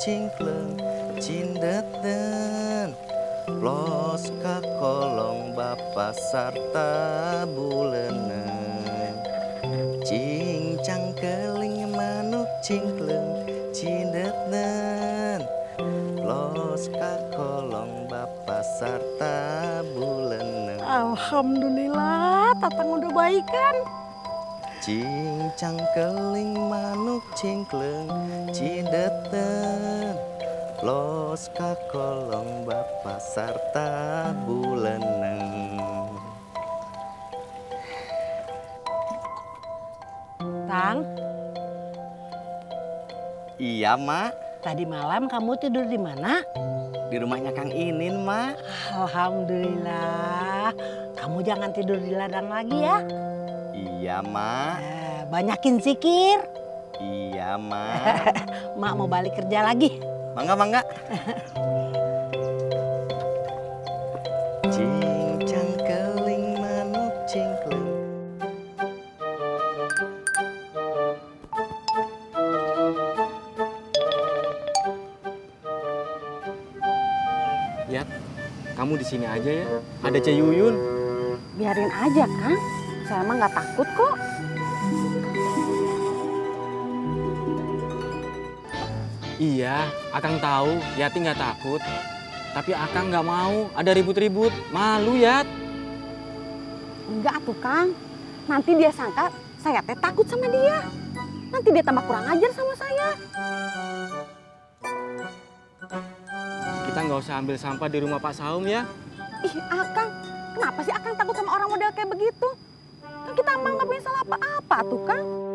cingkleng cindeten los kakolong bapak sarta bulenen cing cangkeling manuk cingkleng cindeten los kakolong bapak sarta bulenen. Alhamdulillah, Tatang udah baik kan? Cing cangkeling manuk cingkleng cindeten los kakolong bapak sarta buleneng. Tang. Iya, Mak. Tadi malam kamu tidur di mana? Di rumahnya Kang Inin, Mak. Alhamdulillah. Kamu jangan tidur di ladang lagi ya. Iya, Mak. Banyakin zikir. Iya, Mak. Mak mau balik kerja lagi. Mangga, mangga. Cing cangkeling manuk cingkleng. Yat, kamu di sini aja ya. Ada Ce Yuyun. Biarin aja, Kang. Saya mah nggak takut kok. Iya, Akang tahu. Yati nggak takut. Tapi Akang nggak mau ada ribut-ribut. Malu, Yat. Enggak tuh, Kang. Nanti dia sangka saya teh takut sama dia. Nanti dia tambah kurang ajar sama saya. Kita nggak usah ambil sampah di rumah Pak Saum ya. Ih, Akang. Kenapa sih Akang takut sama orang model kayak begitu? Kan kita emang nggak punya salah apa-apa tuh, Kang.